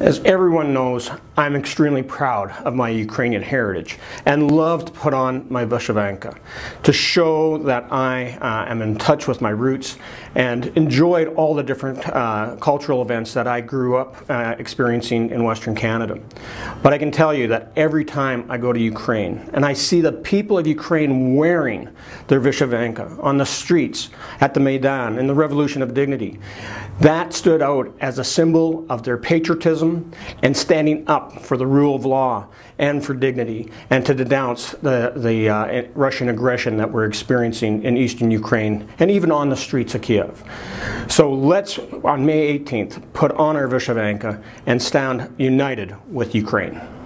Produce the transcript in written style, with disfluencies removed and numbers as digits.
As everyone knows, I'm extremely proud of my Ukrainian heritage and love to put on my Vyshyvanka to show that I am in touch with my roots and enjoyed all the different cultural events that I grew up experiencing in Western Canada. But I can tell you that every time I go to Ukraine and I see the people of Ukraine wearing their Vyshyvanka on the streets, at the Maidan, in the Revolution of Dignity, that stood out as a symbol of their patriotism and standing up for the rule of law and for dignity, and to denounce the Russian aggression that we're experiencing in eastern Ukraine and even on the streets of Kiev. So let's, on May 18th, put on our Vyshyvanka and stand united with Ukraine.